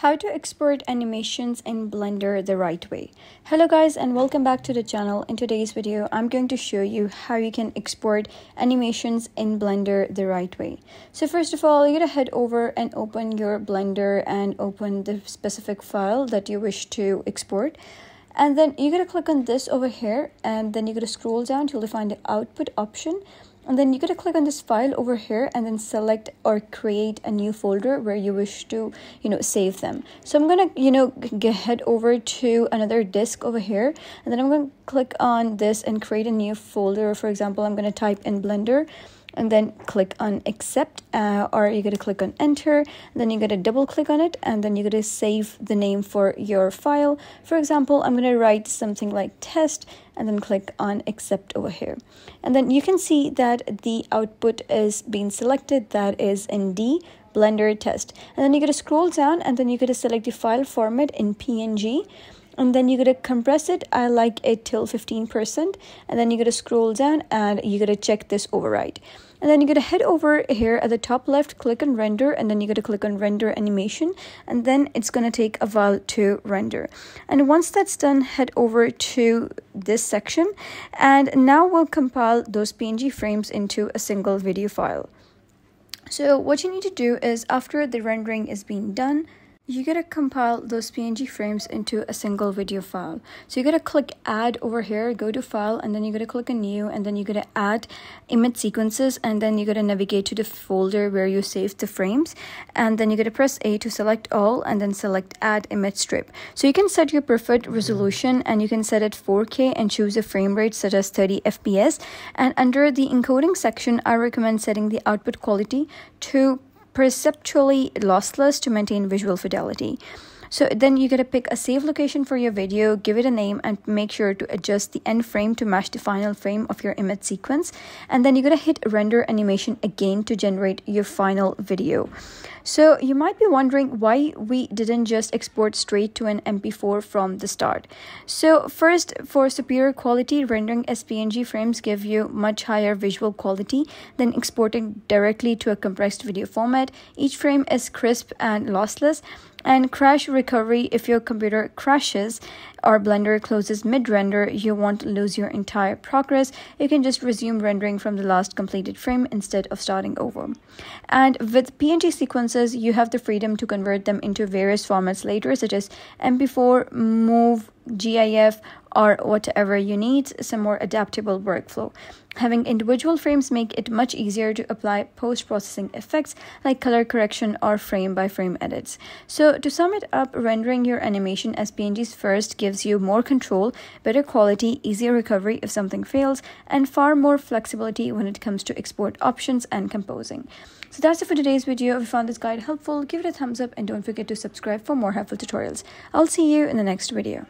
How to export animations in Blender the right way. Hello guys, and welcome back to the channel. In today's video, I'm going to show you how you can export animations in Blender the right way. So first of all, you're gonna head over and open your Blender and open the specific file that you wish to export. And then you're gonna click on this over here, and then you're gonna scroll down till you find the output option. And then you're going to click on this file over here and then select or create a new folder where you wish to, save them. So I'm going to, head over to another disk over here. And then I'm going to click on this and create a new folder. For example, I'm going to type in Blender and then click on accept, or you're going to click on enter. Then you're going to double click on it and then you're going to save the name for your file. For example, I'm going to write something like test and then click on accept over here. And then you can see that the output is being selected, that is in D, Blender test. And then you're going to scroll down and then you're going to select the file format in PNG. And then you're going to compress it. I like it till 15%. And then you're going to scroll down and you're going to check this override. And then you're going to head over here at the top left, click on render, and then you're going to click on render animation. And then it's going to take a while to render. And once that's done, head over to this section. And now we'll compile those PNG frames into a single video file. So what you need to do is after the rendering is being done, you gotta compile those PNG frames into a single video file. So you gotta click add over here, go to file, and then you gotta click on new, and then you gotta add image sequences, and then you gotta navigate to the folder where you saved the frames, and then you gotta press A to select all, and then select add image strip. So you can set your preferred resolution, and you can set it 4K and choose a frame rate such as 30 FPS. And under the encoding section, I recommend setting the output quality to perceptually lossless to maintain visual fidelity. So then you gotta pick a safe location for your video, give it a name, and make sure to adjust the end frame to match the final frame of your image sequence. And then you're gonna hit render animation again to generate your final video. So you might be wondering why we didn't just export straight to an MP4 from the start. So first, for superior quality, rendering as PNG frames give you much higher visual quality than exporting directly to a compressed video format. Each frame is crisp and lossless, and crash recovery, if your computer crashes or Blender closes mid-render, you won't lose your entire progress. You can just resume rendering from the last completed frame instead of starting over. And with PNG sequences, you have the freedom to convert them into various formats later, such as MP4, MOV, GIF, or whatever you need, some more adaptable workflow. Having individual frames make it much easier to apply post-processing effects like color correction or frame-by-frame edits. So to sum it up, rendering your animation as PNGs first gives you more control, better quality, easier recovery if something fails, and far more flexibility when it comes to export options and composing. So that's it for today's video. If you found this guide helpful, give it a thumbs up and don't forget to subscribe for more helpful tutorials. I'll see you in the next video.